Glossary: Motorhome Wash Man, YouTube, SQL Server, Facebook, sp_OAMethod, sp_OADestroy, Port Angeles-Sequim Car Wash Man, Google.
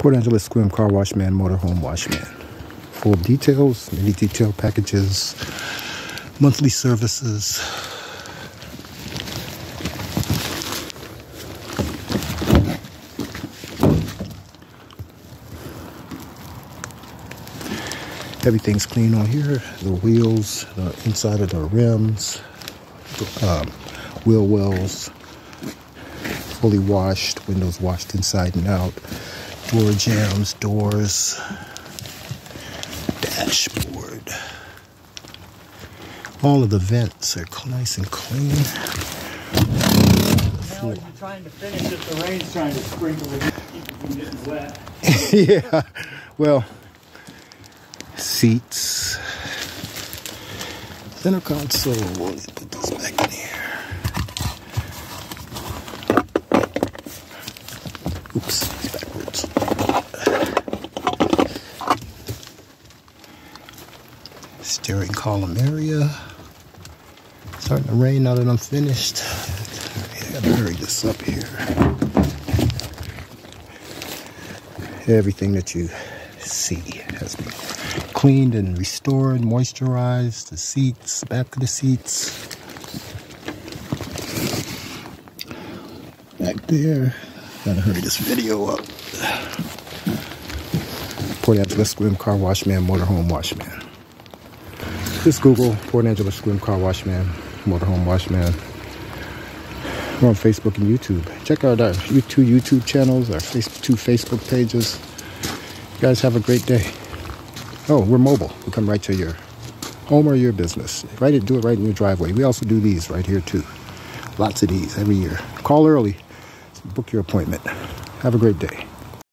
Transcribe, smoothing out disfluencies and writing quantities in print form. Port Angeles-Sequim Car Wash Man, Motorhome Wash Man. Full details, many detail packages, monthly services. Everything's clean on here. The wheels, the inside of the rims, the wheel wells, fully washed, windows washed inside and out, door jams, doors, dashboard. All of the vents are nice and clean. Now if you're trying to finish it, the rain's trying to sprinkle it, keep it from getting wet. Yeah, well. Seats, center console. We'll put this back in here. Oops, it's backwards. Steering column area. It's starting to rain now that I'm finished. I gotta hurry this up here. Everything that you see has been cleaned and restored, moisturized, the seats, back of the seats. Back there. Gotta hurry this video up. Port Angeles-Sequim Car Wash Man, Motorhome Wash Man. Just Google Port Angeles-Sequim Car Wash Man, Motorhome Wash Man. We're on Facebook and YouTube. Check out our two YouTube channels, our two Facebook pages. You guys have a great day. Oh, we're mobile. We come right to your home or your business. Right, do it right in your driveway. We also do these right here too. Lots of these every year. Call early. Book your appointment. Have a great day.